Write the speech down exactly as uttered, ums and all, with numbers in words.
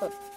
But